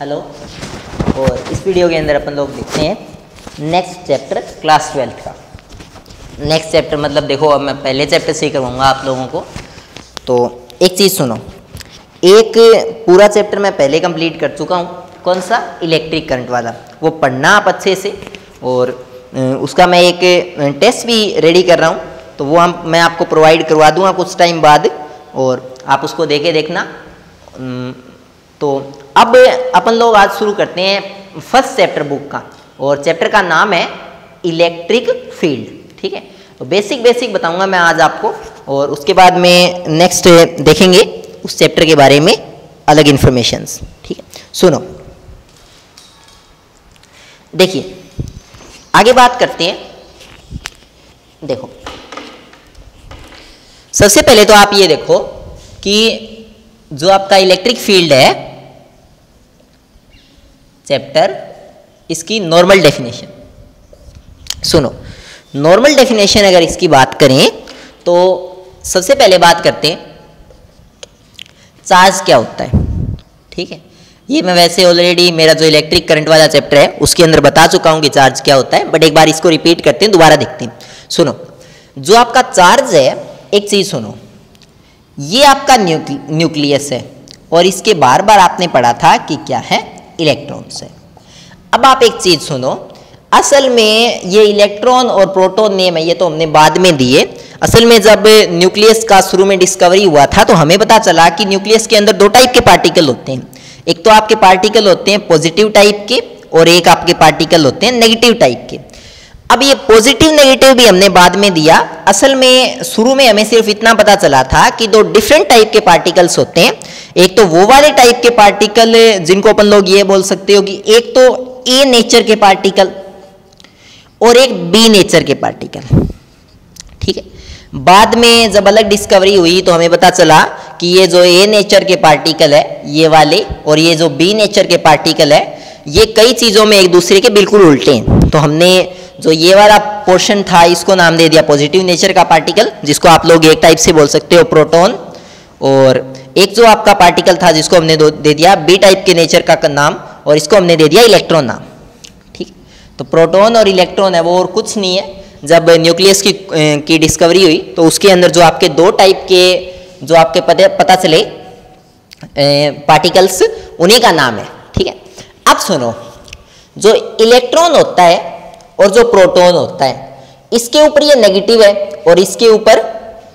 Hello. और इस video के अंदर अपन लोग देखते हैं नेक्स्ट चैप्टर क्लास 12 का। नेक्स्ट चैप्टर मतलब देखो, अब मैं पहले चैप्टर से ही करवाऊँगा आप लोगों को। तो एक चीज़ सुनो, एक पूरा चैप्टर मैं पहले कंप्लीट कर चुका हूँ, कौन सा? इलेक्ट्रिक करंट वाला। वो पढ़ना आप अच्छे से, और उसका मैं एक टेस्ट भी रेडी कर रहा हूँ, तो वो हम मैं आपको प्रोवाइड करवा दूँगा कुछ टाइम बाद, और आप उसको देके देखना। तो अब अपन लोग आज शुरू करते हैं फर्स्ट चैप्टर बुक का, और चैप्टर का नाम है इलेक्ट्रिक फील्ड। ठीक है, तो बेसिक बेसिक बताऊंगा मैं आज आपको, और उसके बाद में नेक्स्ट देखेंगे उस चैप्टर के बारे में अलग इन्फॉर्मेशंस। ठीक है, सुनो देखिए आगे बात करते हैं। देखो सबसे पहले तो आप ये देखो कि जो आपका इलेक्ट्रिक फील्ड है चैप्टर, इसकी नॉर्मल डेफिनेशन सुनो। नॉर्मल डेफिनेशन अगर इसकी बात करें तो सबसे पहले बात करते हैं चार्ज क्या होता है। ठीक है, ये मैं वैसे ऑलरेडी मेरा जो इलेक्ट्रिक करंट वाला चैप्टर है उसके अंदर बता चुका हूँ कि चार्ज क्या होता है, बट एक बार इसको रिपीट करते हैं, दोबारा देखते हैं। सुनो, जो आपका चार्ज है, एक चीज़ सुनो, ये आपका न्यूक्लियस है, और इसके बार बार आपने पढ़ा था कि क्या है, इलेक्ट्रॉन्स है। अब आप एक चीज़ सुनो, असल में ये इलेक्ट्रॉन और प्रोटॉन नेम है ये तो हमने बाद में दिए। असल में जब न्यूक्लियस का शुरू में डिस्कवरी हुआ था तो हमें पता चला कि न्यूक्लियस के अंदर दो टाइप के पार्टिकल होते हैं। एक तो आपके पार्टिकल होते हैं पॉजिटिव टाइप के, और एक आपके पार्टिकल होते हैं नेगेटिव टाइप के। अब ये पॉजिटिव नेगेटिव भी हमने बाद में दिया। असल में शुरू में हमें सिर्फ इतना पता चला था कि दो डिफरेंट टाइप के पार्टिकल्स होते हैं। एक तो वो वाले टाइप के पार्टिकल जिनको अपन लोग ये बोल सकते हो कि एक तो ए नेचर के पार्टिकल और एक बी नेचर के पार्टिकल। ठीक है, बाद में जब अलग डिस्कवरी हुई तो हमें पता चला कि ये जो ए नेचर के पार्टिकल है ये वाले, और ये जो बी नेचर के पार्टिकल है ये कई चीज़ों में एक दूसरे के बिल्कुल उल्टे हैं। तो हमने जो ये वाला पोर्शन था इसको नाम दे दिया पॉजिटिव नेचर का पार्टिकल, जिसको आप लोग एक टाइप से बोल सकते हो प्रोटॉन, और एक जो आपका पार्टिकल था जिसको हमने दे दिया बी टाइप के नेचर का नाम, और इसको हमने दे दिया इलेक्ट्रॉन नाम। ठीक, तो प्रोटॉन और इलेक्ट्रॉन है वो और कुछ नहीं है। जब न्यूक्लियस की डिस्कवरी हुई तो उसके अंदर जो आपके दो टाइप के जो आपके पता चले पार्टिकल्स, उन्हीं का नाम है। ठीक है, अब सुनो, जो इलेक्ट्रॉन होता है और जो प्रोटॉन होता है इसके ऊपर ये नेगेटिव है, और इसके ऊपर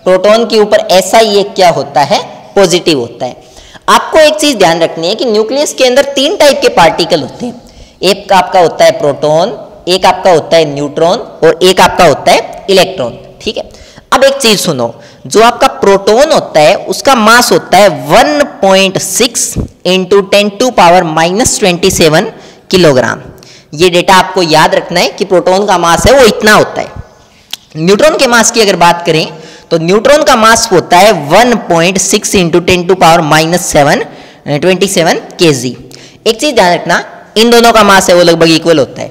प्रोटॉन के ऊपर ऐसा ये क्या होता है, पॉजिटिव होता है। आपको एक चीज ध्यान रखनी है कि न्यूक्लियस के अंदर तीन टाइप के पार्टिकल होते हैं। एक आपका होता है प्रोटॉन, एक आपका होता है न्यूट्रॉन, और एक आपका होता है इलेक्ट्रॉन। ठीक है, अब एक चीज सुनो, जो आपका प्रोटॉन होता है उसका मास होता है 1.6 × 10⁻⁻⁻⁷ किलोग्राम। ये डेटा आपको याद रखना है कि प्रोटॉन का मास है वो इतना होता है। न्यूट्रॉन के मास की अगर बात करें तो न्यूट्रॉन का मास होता है 1.6 × 10⁻⁻⁷ kg। एक चीज ध्यान रखना, इन दोनों का मास है वो लगभग इक्वल होता है,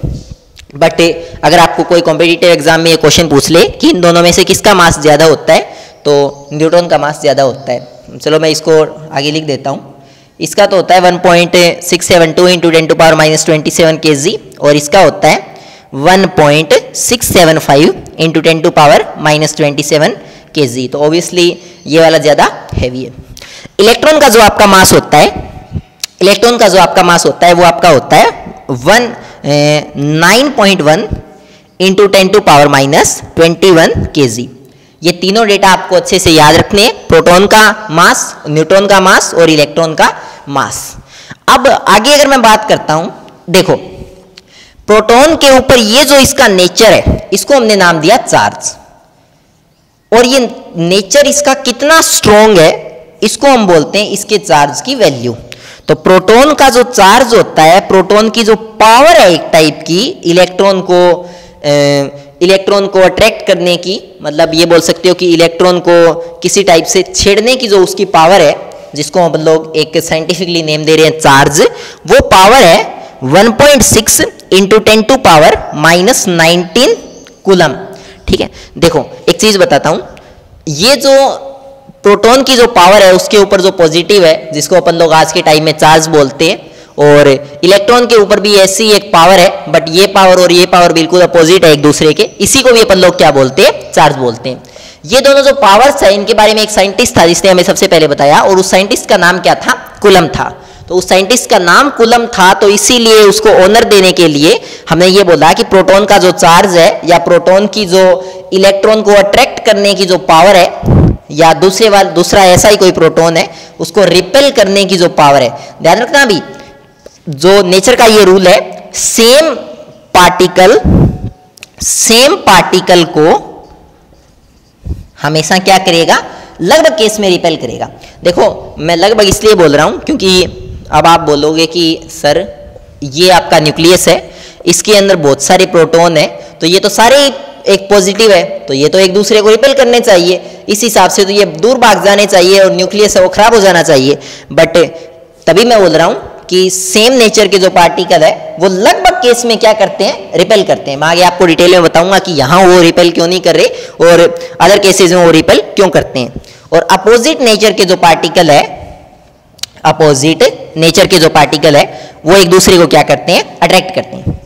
बट अगर आपको कोई कॉम्पिटिटिव एग्जाम में ये क्वेश्चन पूछ ले कि इन दोनों में से किसका मास ज्यादा होता है, तो न्यूट्रॉन का मास ज्यादा होता है। चलो मैं इसको आगे लिख देता हूँ। इसका तो होता है 1.672 × 10⁻⁻⁷ kg, और इसका होता है 1.675 × 10⁻⁻⁷ kg। तो ऑब्वियसली ये वाला ज़्यादा हैवी है। इलेक्ट्रॉन का जो आपका मास होता है, इलेक्ट्रॉन का जो आपका मास होता है वो आपका होता है 9.1 × 10⁻⁻⁷ kg। ये तीनों डेटा आपको अच्छे से याद रखने हैं, प्रोटॉन का मास, न्यूट्रॉन का मास और इलेक्ट्रॉन का मास। अब आगे अगर मैं बात करता हूं, देखो प्रोटॉन के ऊपर ये जो इसका नेचर है इसको हमने नाम दिया चार्ज, और ये नेचर इसका कितना स्ट्रॉन्ग है इसको हम बोलते हैं इसके चार्ज की वैल्यू। तो प्रोटॉन का जो चार्ज होता है, प्रोटॉन की जो पावर है एक टाइप की इलेक्ट्रॉन को अट्रैक्ट करने की, मतलब ये बोल सकते हो कि इलेक्ट्रॉन को किसी टाइप से छेड़ने की जो उसकी पावर है, जिसको हम लोग एक साइंटिफिकली नेम दे रहे हैं चार्ज, वो पावर है 1.6 × 10⁻⁹ कूलम। ठीक है, देखो एक चीज बताता हूँ, ये जो प्रोटॉन की जो पावर है उसके ऊपर जो पॉजिटिव है, जिसको अपन लोग आज के टाइम में चार्ज बोलते हैं, और इलेक्ट्रॉन के ऊपर भी ऐसी एक पावर है, बट ये पावर और ये पावर बिल्कुल अपोजिट है एक दूसरे के, इसी को भी अपन लोग क्या बोलते हैं, चार्ज बोलते हैं। ये दोनों जो पावर्स है इनके बारे में एक साइंटिस्ट था जिसने हमें सबसे पहले बताया, और उस साइंटिस्ट का नाम क्या था, कूलम था। तो उस साइंटिस्ट का नाम कूलम था, तो इसीलिए उसको ऑनर देने के लिए हमने ये बोला कि प्रोटॉन का जो चार्ज है या प्रोटॉन की जो इलेक्ट्रॉन को अट्रैक्ट करने की जो पावर है या दूसरा ऐसा ही कोई प्रोटॉन है उसको रिपेल करने की जो पावर है, ध्यान रखना भी जो नेचर का ये रूल है, सेम पार्टिकल को हमेशा क्या करेगा, लगभग केस में रिपेल करेगा। देखो मैं लगभग इसलिए बोल रहा हूं क्योंकि अब आप बोलोगे कि सर ये आपका न्यूक्लियस है, इसके अंदर बहुत सारे प्रोटॉन है, तो ये तो सारे एक पॉजिटिव है, तो ये तो एक दूसरे को रिपेल करने चाहिए, इस हिसाब से तो ये दूर भाग जाने चाहिए और न्यूक्लियस है वो खराब हो जाना चाहिए। बट तभी मैं बोल रहा हूं कि सेम नेचर के जो पार्टिकल है वो लगभग केस में क्या करते हैं, रिपेल करते हैं। मैं आगे आपको डिटेल में बताऊंगा कि यहाँ वो रिपेल क्यों नहीं कर रहे और अदर केसेज में वो रिपेल क्यों करते हैं। और अपोजिट नेचर के जो पार्टिकल है, अपोजिट नेचर के जो पार्टिकल है वो एक दूसरे को क्या करते हैं, अट्रैक्ट करते हैं।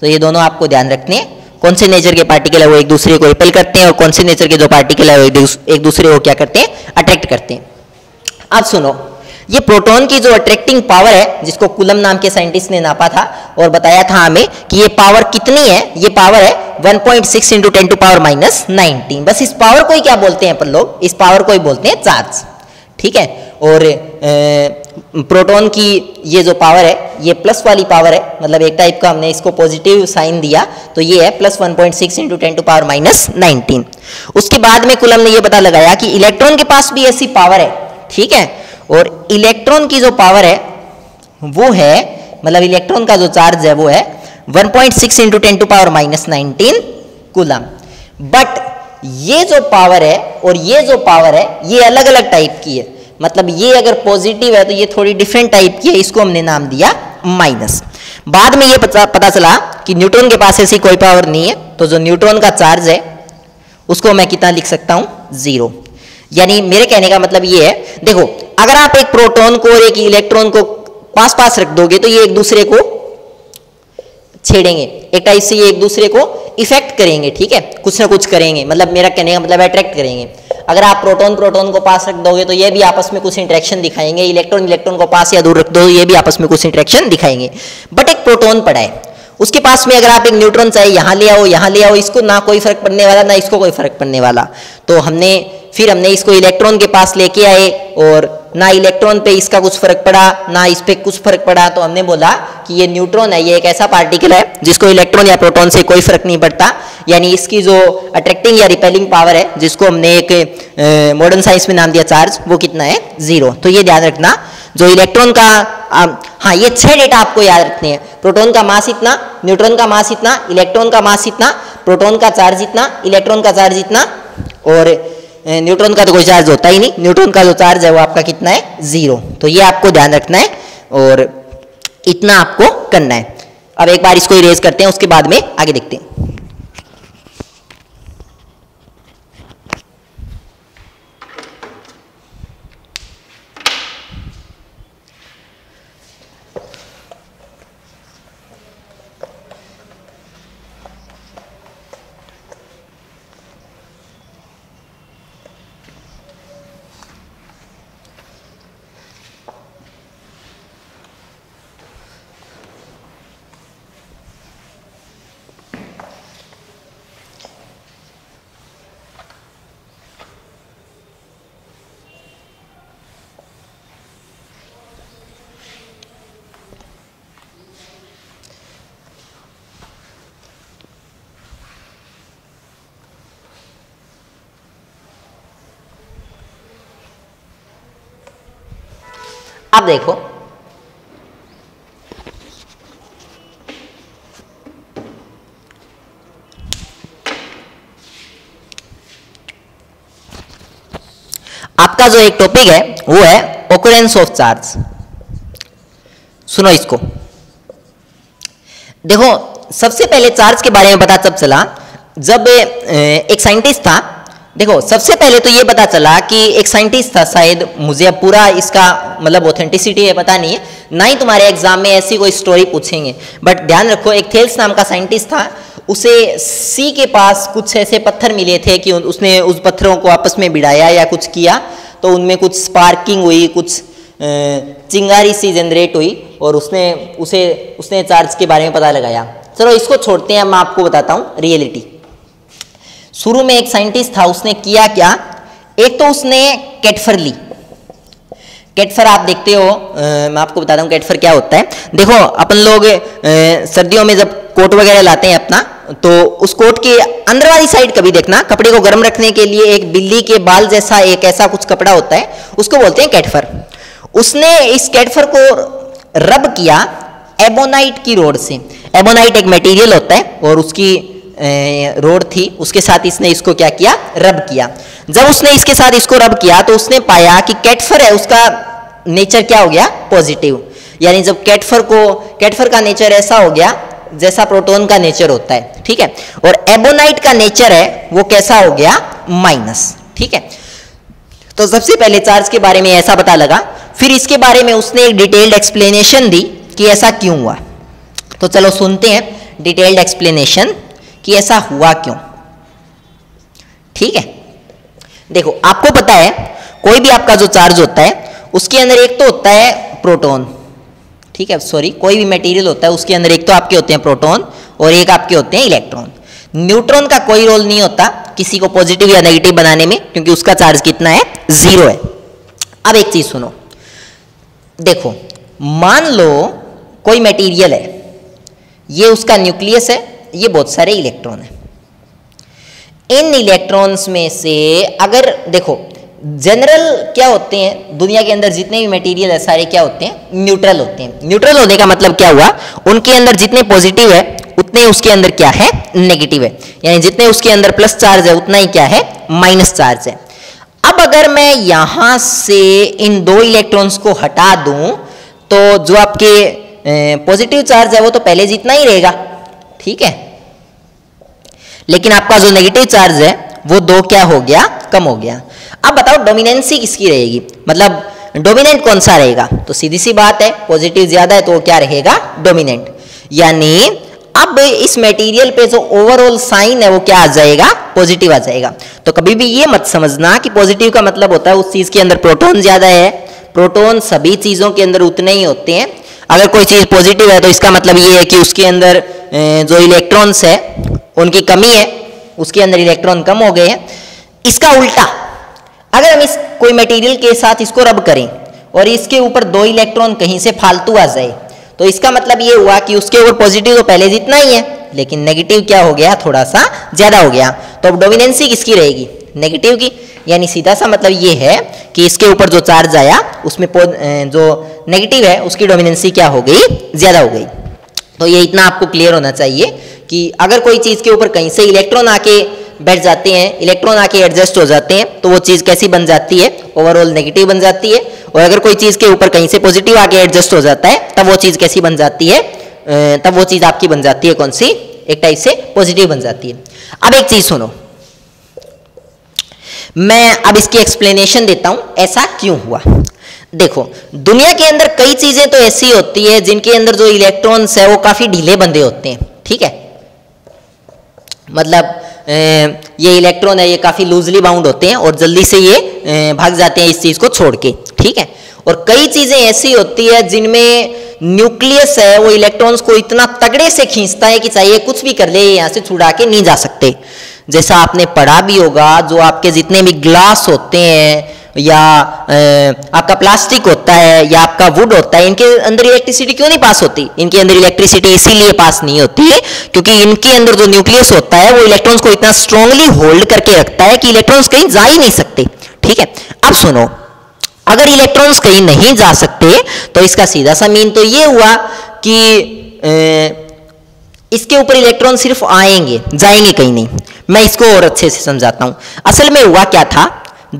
तो ये दोनों आपको ध्यान रखने हैं, कौन से नेचर के पार्टिकल है वो एक दूसरे को रिपेल करते हैं और कौन से नेचर के जो पार्टिकल है वो एक दूसरे को क्या करते हैं, अट्रैक्ट करते हैं। अब सुनो, ये प्रोटॉन की जो अट्रैक्टिंग पावर है जिसको कूलम नाम के साइंटिस्ट ने नापा था और बताया था हमें कि ये पावर कितनी है, ये पावर है 1.6 × 10⁻⁹ बस। इस पावर को ही क्या बोलते हैं अपन लोग, इस पावर को ही बोलते हैं चार्ज, ठीक है। और प्रोटॉन की ये जो पावर है ये प्लस वाली पावर है, मतलब एक टाइप का हमने इसको पॉजिटिव साइन दिया, तो ये है प्लस 1.6 × 10⁻⁹। उसके बाद में कूलम ने ये पता लगाया कि इलेक्ट्रॉन के पास भी ऐसी पावर है, ठीक है। और इलेक्ट्रॉन की जो पावर है वो है, मतलब इलेक्ट्रॉन का जो चार्ज है वो है 1.6 × 10⁻⁹ कूलम। बट ये जो पावर है और ये जो पावर है ये अलग अलग टाइप की है, मतलब ये अगर पॉजिटिव है तो ये थोड़ी डिफरेंट टाइप की है, इसको हमने नाम दिया माइनस। बाद में ये पता चला कि न्यूट्रॉन के पास ऐसी कोई पावर नहीं है, तो जो न्यूट्रॉन का चार्ज है उसको मैं कितना लिख सकता हूँ, 0। यानी मेरे कहने का मतलब ये है, देखो अगर आप एक प्रोटॉन को और एक इलेक्ट्रॉन को पास पास रख दोगे तो ये एक दूसरे को छेड़ेंगे, एक टाइप से ये एक दूसरे को इफेक्ट करेंगे, ठीक है, कुछ ना कुछ करेंगे, मतलब मेरा कहने का मतलब अट्रैक्ट करेंगे। अगर आप प्रोटॉन को पास रख दोगे तो ये भी आपस में कुछ इंटरेक्शन दिखाएंगे, इलेक्ट्रॉन को पास या दूर रख दो ये भी आपस में कुछ इंटरेक्शन दिखाएंगे। बट एक प्रोटॉन पड़ा है, उसके पास में अगर आप एक न्यूट्रॉन चाहे यहाँ ले आओ, इसको ना कोई फर्क पड़ने वाला ना इसको कोई फर्क पड़ने वाला। तो हमने इसको इलेक्ट्रॉन के पास लेके आए और ना इलेक्ट्रॉन पे इसका कुछ फर्क पड़ा ना इस पे कुछ फर्क पड़ा, तो हमने बोला कि ये न्यूट्रॉन है, ये एक ऐसा पार्टिकल है जिसको इलेक्ट्रॉन या प्रोटॉन से कोई फर्क नहीं पड़ता, यानी इसकी जो अट्रैक्टिंग या रिपेलिंग पावर है जिसको हमने एक मॉडर्न साइंस में नाम दिया चार्ज, वो कितना है, 0। तो ये ध्यान रखना जो इलेक्ट्रॉन का हाँ, ये 6 डेटा आपको याद रखने हैं। प्रोटॉन का मास इतना, न्यूट्रॉन का मास इतना, इलेक्ट्रॉन का मास इतना, प्रोटॉन का चार्ज इतना, इलेक्ट्रॉन का चार्ज इतना, और न्यूट्रॉन का तो कोई चार्ज होता ही नहीं, न्यूट्रॉन का जो चार्ज है वो आपका कितना है, 0। तो ये आपको ध्यान रखना है और इतना आपको करना है। अब एक बार इसको इरेज करते हैं, उसके बाद में आगे देखते हैं। आप देखो आपका जो एक टॉपिक है वो है ऑकरेंस ऑफ चार्ज। सुनो इसको, देखो सबसे पहले चार्ज के बारे में पता तब चला जब एक साइंटिस्ट था। देखो सबसे पहले तो ये पता चला कि एक साइंटिस्ट था, शायद मुझे अब पूरा इसका मतलब ऑथेंटिसिटी है पता नहीं है, ना ही तुम्हारे एग्जाम में ऐसी कोई स्टोरी पूछेंगे। बट ध्यान रखो, एक थेल्स नाम का साइंटिस्ट था, उसे सी के पास कुछ ऐसे पत्थर मिले थे कि उसने उस पत्थरों को आपस में भिड़ाया या कुछ किया तो उनमें कुछ स्पार्किंग हुई, कुछ चिंगारी सी जनरेट हुई और उसने चार्ज के बारे में पता लगाया। चलो इसको छोड़ते हैं, मैं आपको बताता हूँ रियलिटी। शुरू में एक साइंटिस्ट था, उसने किया क्या, एक तो उसने कैटफर ली। कैटफर आप देखते हो, मैं आपको बताता हूँ कैटफर क्या होता है। देखो अपन लोग सर्दियों में जब कोट वगैरह लाते हैं अपना, तो उस कोट के अंदर वाली साइड कभी देखना, कपड़े को गर्म रखने के लिए एक बिल्ली के बाल जैसा एक ऐसा कुछ कपड़ा होता है, उसको बोलते हैं कैटफर। उसने इस कैटफर को रब किया एबोनाइट की रोड से। एबोनाइट एक मटेरियल होता है और उसकी रोड थी, उसके साथ इसने इसको क्या किया, रब किया। जब उसने इसके साथ इसको रब किया तो उसने पाया कि कैटफर है उसका नेचर क्या हो गया, पॉजिटिव। यानी जब कैटफर का नेचर ऐसा हो गया जैसा प्रोटॉन का नेचर होता है, ठीक है, और एबोनाइट का नेचर है वो कैसा हो गया, माइनस, ठीक है। तो सबसे पहले चार्ज के बारे में ऐसा पता लगा, फिर इसके बारे में उसने एक डिटेल्ड एक्सप्लेनेशन दी कि ऐसा क्यों हुआ। तो चलो सुनते हैं डिटेल्ड एक्सप्लेनेशन कि ऐसा हुआ क्यों, ठीक है। देखो आपको पता है कोई भी आपका जो चार्ज होता है उसके अंदर एक तो होता है प्रोटॉन, ठीक है, सॉरी कोई भी मटेरियल होता है उसके अंदर एक तो आपके होते हैं प्रोटॉन और एक आपके होते हैं इलेक्ट्रॉन। न्यूट्रॉन का कोई रोल नहीं होता किसी को पॉजिटिव या नेगेटिव बनाने में, क्योंकि उसका चार्ज कितना है, जीरो है। अब एक चीज सुनो, देखो मान लो कोई मटेरियल है, ये उसका न्यूक्लियस है, ये बहुत सारे इलेक्ट्रॉन है। इन इलेक्ट्रॉन्स में से अगर देखो जनरल क्या होते हैं, दुनिया के अंदर जितने भी मटेरियल है सारे क्या होते हैं, न्यूट्रल होते हैं। न्यूट्रल होने का मतलब क्या हुआ, उनके अंदर जितने पॉजिटिव है उतने उसके अंदर क्या है, नेगेटिव है। यानी जितने उसके अंदर प्लस चार्ज है उतना ही क्या है, माइनस चार्ज है। अब अगर मैं यहां से इन दो इलेक्ट्रॉन्स को हटा दूं तो जो आपके पॉजिटिव चार्ज है वो तो पहले जितना ही रहेगा, ठीक है, लेकिन आपका जो नेगेटिव चार्ज है वो दो क्या हो गया, कम हो गया। अब बताओ डोमिनेंसी किसकी रहेगी, मतलब डोमिनेंट कौन सा रहेगा, तो सीधी सी बात है पॉजिटिव ज्यादा है तो क्या रहेगा, डोमिनेंट। यानी अब इस मटेरियल पे जो ओवरऑल साइन है वो क्या आ जाएगा, पॉजिटिव आ जाएगा। तो कभी भी ये मत समझना कि पॉजिटिव का मतलब होता है उस चीज के अंदर प्रोटॉन ज्यादा है, प्रोटॉन सभी चीजों के अंदर उतने ही होते हैं। अगर कोई चीज पॉजिटिव है तो इसका मतलब ये है कि उसके अंदर जो इलेक्ट्रॉन्स है उनकी कमी है, उसके अंदर इलेक्ट्रॉन कम हो गए हैं। इसका उल्टा अगर हम इस कोई मटेरियल के साथ इसको रब करें और इसके ऊपर दो इलेक्ट्रॉन कहीं से फालतू आ जाए तो इसका मतलब ये हुआ कि उसके ऊपर पॉजिटिव तो पहले जितना ही है लेकिन नेगेटिव क्या हो गया, थोड़ा सा ज्यादा हो गया। तो अब डोमिनेंसी किसकी रहेगी, नेगेटिव की। यानी सीधा सा मतलब ये है कि इसके ऊपर जो चार्ज आया उसमें जो नेगेटिव है उसकी डोमिनेंसी क्या हो गई, ज्यादा हो गई। तो ये इतना आपको क्लियर होना चाहिए कि अगर कोई चीज के ऊपर कहीं से इलेक्ट्रॉन आके बैठ जाते हैं, इलेक्ट्रॉन आके एडजस्ट हो जाते हैं तो वो चीज कैसी बन जाती है, ओवरऑल नेगेटिव बन जाती है। और अगर कोई चीज के ऊपर कहीं से पॉजिटिव आके एडजस्ट हो जाता है तब वो चीज कैसी बन जाती है, तब वो चीज आपकी बन जाती है कौन सी, एक टाइप से पॉजिटिव बन जाती है। अब एक चीज सुनो, मैं अब इसकी एक्सप्लेनेशन देता हूं ऐसा क्यों हुआ। देखो दुनिया के अंदर कई चीजें तो ऐसी होती है जिनके अंदर जो इलेक्ट्रॉन्स है वो काफी ढीले बंधे होते हैं, ठीक है, मतलब ये इलेक्ट्रॉन है ये काफी लूजली बाउंड होते हैं और जल्दी से ये भाग जाते हैं इस चीज को छोड़ के, ठीक है। और कई चीजें ऐसी होती है जिनमें न्यूक्लियस है वो इलेक्ट्रॉन्स को इतना तगड़े से खींचता है कि चाहिए कुछ भी कर ले यहाँ से छुड़ा के नहीं जा सकते। जैसा आपने पढ़ा भी होगा, जो आपके जितने भी ग्लास होते हैं या आपका प्लास्टिक होता है या आपका वुड होता है, इनके अंदर इलेक्ट्रिसिटी क्यों नहीं पास होती, इनके अंदर इलेक्ट्रिसिटी इसीलिए पास नहीं होती है क्योंकि इनके अंदर जो न्यूक्लियस होता है वो इलेक्ट्रॉन्स को इतना स्ट्रांगली होल्ड करके रखता है कि इलेक्ट्रॉन्स कहीं जा ही नहीं सकते, ठीक है। अब सुनो, अगर इलेक्ट्रॉन्स कहीं नहीं जा सकते तो इसका सीधा सा मीन तो ये हुआ कि इसके ऊपर इलेक्ट्रॉन सिर्फ आएंगे, जाएंगे कहीं नहीं। मैं इसको और अच्छे से समझाता हूं। असल में हुआ क्या था,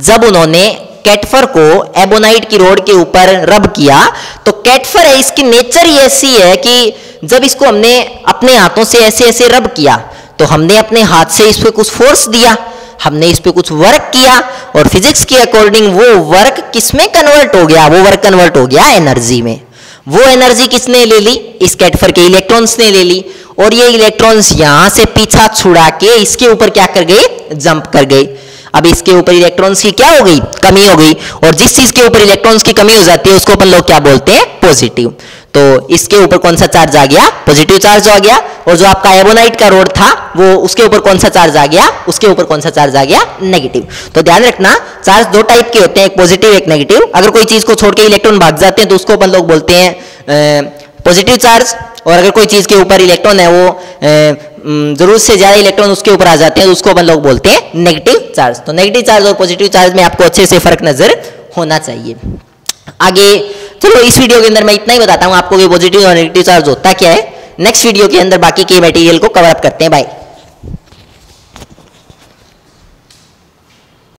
जब उन्होंने कैटफर को एबोनाइट की रोड के ऊपर रब किया तो कैटफर है इसकी नेचर ही ऐसी है कि जब इसको हमने अपने हाथों से ऐसे ऐसे रब किया तो हमने अपने हाथ से इस पर कुछ फोर्स दिया, हमने इस पर कुछ वर्क किया और फिजिक्स के अकॉर्डिंग वो वर्क किस में कन्वर्ट हो गया, वो वर्क कन्वर्ट हो गया एनर्जी में। वो एनर्जी किसने ले ली? इस कैटफर के इलेक्ट्रॉन्स ने ले ली, और ये इलेक्ट्रॉन्स यहां से पीछा छुड़ा के इसके ऊपर क्या कर गए? जंप कर गए। अब इसके ऊपर इलेक्ट्रॉन्स की क्या हो गई? कमी हो गई। और जिस चीज के ऊपर इलेक्ट्रॉन्स की कमी हो जाती है उसको अपन लोग क्या बोलते हैं? पॉजिटिव। तो इसके ऊपर कौन सा चार्ज आ गया? पॉजिटिव चार्ज आ गया। और जो आपका एबोनाइट का रोड था वो उसके ऊपर कौन सा चार्ज आ गया? उसके ऊपर कौन सा चार्ज आ गया? नेगेटिव। तो ध्यान रखना चार्ज दो टाइप के होते हैं, एक पॉजिटिव एक नेगेटिव। अगर कोई चीज को छोड़ के इलेक्ट्रॉन भाग जाते हैं तो उसको अपन लोग बोलते हैं पॉजिटिव चार्ज, और अगर कोई चीज के ऊपर इलेक्ट्रॉन है वो जरूरत से ज्यादा इलेक्ट्रॉन उसके ऊपर आ जाते हैं तो उसको अपन लोग बोलते हैं नेगेटिव चार्ज। तो नेगेटिव चार्ज और पॉजिटिव चार्ज में आपको अच्छे से फर्क नजर होना चाहिए। आगे चलो इस वीडियो के अंदर मैं इतना ही बताता हूं आपको कि पॉजिटिव और नेगेटिव चार्ज होता क्या है। नेक्स्ट वीडियो के अंदर बाकी के मटेरियल को कवर अप करते हैं। बाय।